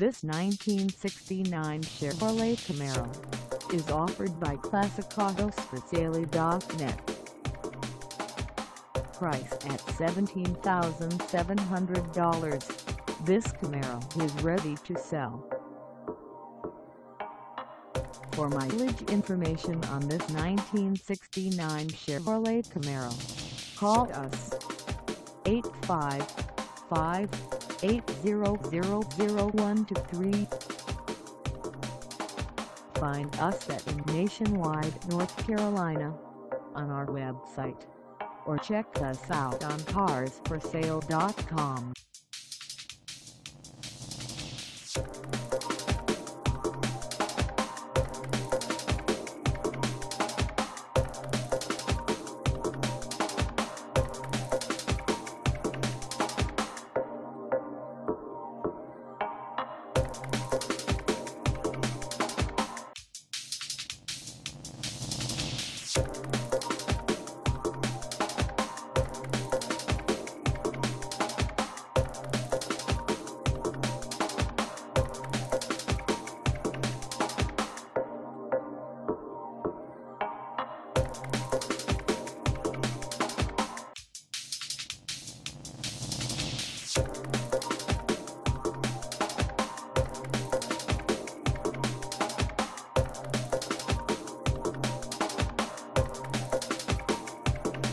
This 1969 Chevrolet Camaro is offered by carsforsale.com. Priced at $17,700, this Camaro is ready to sell. For mileage information on this 1969 Chevrolet Camaro, call us 855-8000123. Find us at Nationwide, North Carolina, on our website, or check us out on carsforsale.com.